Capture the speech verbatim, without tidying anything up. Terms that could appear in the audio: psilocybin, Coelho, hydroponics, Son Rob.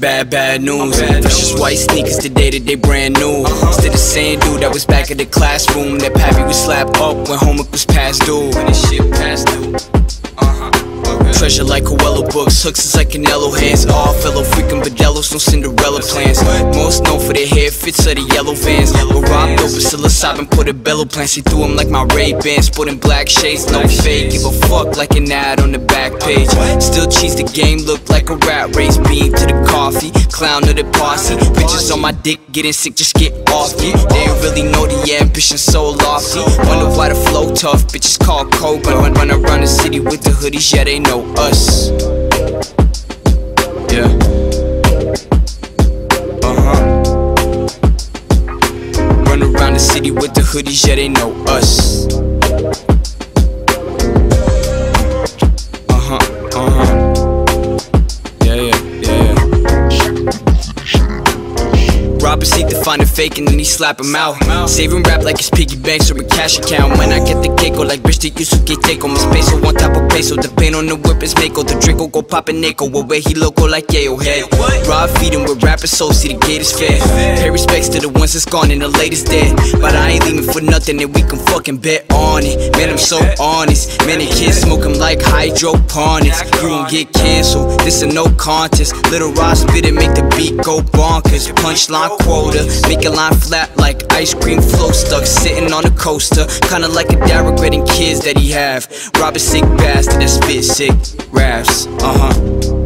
bad, bad news. Precious white sneakers today that they brand new. Instead of saying dude, that was back in the classroom. That pappy would slap up when homework was past due. When this shit past due. Treasure like Coelho books, hooks is like Canelo hands. All fellow freaking Bedellos, no Cinderella plans. Most known for their hair fits are the yellow Vans. But Rob dope is psilocybin, put a bellow plan. See through him like my Ray-Bans, sporting black shades, no fake. Give a fuck like an ad on the back page. Still cheese the game, look like a rat race. Beam to the coffee, clown to the posse. Bitches on my dick, getting sick, just get off me. They don't really know the ambition, so lofty. Wonder why the flow tough, bitches call Cobra. Run, run around the city with the hoodies, yeah they know us. Yeah. Uh-huh. Run around the city with the hoodies, yeah they know us. Uh-huh, uh-huh. Yeah, yeah, yeah, yeah. Rob a seat to find a fake and then he slap him out. Saving rap like it's piggy banks or a cash account. When I get the cake, go like bitch, they used to get take on my space. So on top of peso, the pain on the whip is Mako. The Draco go poppin' Naco, away he loco like Yayo head. Rob feedin' with rappers, so see the gate is fair. Pay respects to the ones that's gone and the latest dead. But I ain't leaving for nothing and we can fucking bet on it. Man, I'm so honest. Man, the kids smokin' like hydroponics. You don't get canceled, this a no contest. Little Rob spit and make the beat go bonkers. Punchline quota, make a line flat like ice cream flow. Stuck sitting on a coaster, kinda like a dad regretting kids that he have. Rob a sick bastard that spit sick raps. Uh-huh.